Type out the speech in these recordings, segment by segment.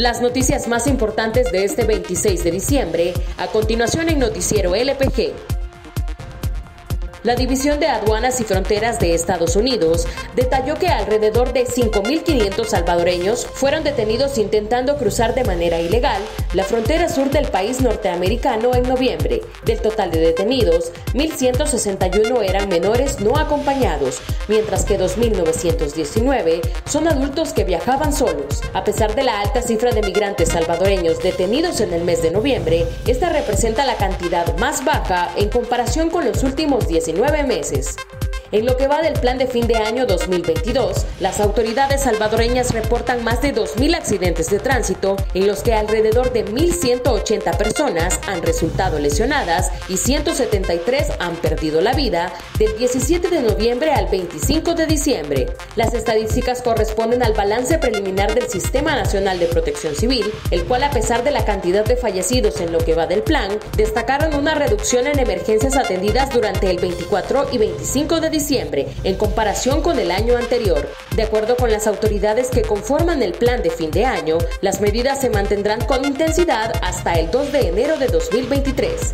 Las noticias más importantes de este 26 de diciembre, a continuación en Noticiero LPG. La División de Aduanas y Fronteras de Estados Unidos detalló que alrededor de 5.500 salvadoreños fueron detenidos intentando cruzar de manera ilegal la frontera sur del país norteamericano en noviembre. Del total de detenidos, 1.161 eran menores no acompañados, mientras que 2.919 son adultos que viajaban solos. A pesar de la alta cifra de migrantes salvadoreños detenidos en el mes de noviembre, esta representa la cantidad más baja en comparación con los últimos 19 meses. En lo que va del plan de fin de año 2022, las autoridades salvadoreñas reportan más de 2.000 accidentes de tránsito, en los que alrededor de 1.180 personas han resultado lesionadas y 173 han perdido la vida del 17 de noviembre al 25 de diciembre. Las estadísticas corresponden al balance preliminar del Sistema Nacional de Protección Civil, el cual, a pesar de la cantidad de fallecidos en lo que va del plan, destacaron una reducción en emergencias atendidas durante el 24 y 25 de diciembre. En comparación con el año anterior. De acuerdo con las autoridades que conforman el plan de fin de año, las medidas se mantendrán con intensidad hasta el 2 de enero de 2023.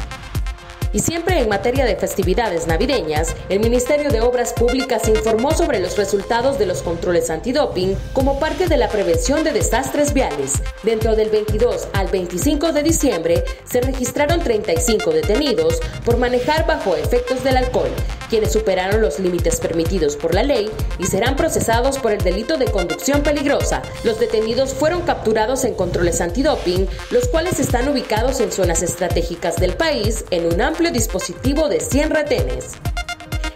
Y siempre en materia de festividades navideñas, el Ministerio de Obras Públicas informó sobre los resultados de los controles antidoping como parte de la prevención de desastres viales. Dentro del 22 al 25 de diciembre se registraron 35 detenidos por manejar bajo efectos del alcohol, quienes superaron los límites permitidos por la ley y serán procesados por el delito de conducción peligrosa. Los detenidos fueron capturados en controles antidoping, los cuales están ubicados en zonas estratégicas del país en un amplio dispositivo de 100 retenes.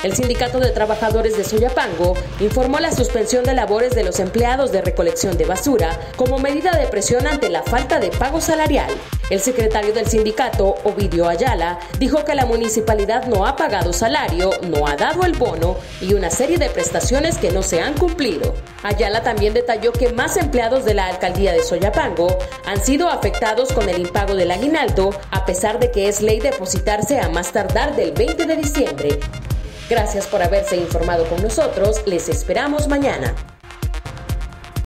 El Sindicato de Trabajadores de Soyapango informó la suspensión de labores de los empleados de recolección de basura como medida de presión ante la falta de pago salarial. El secretario del sindicato, Ovidio Ayala, dijo que la municipalidad no ha pagado salario, no ha dado el bono y una serie de prestaciones que no se han cumplido. Ayala también detalló que más empleados de la alcaldía de Soyapango han sido afectados con el impago del aguinaldo, a pesar de que es ley depositarse a más tardar del 20 de diciembre. Gracias por haberse informado con nosotros, les esperamos mañana.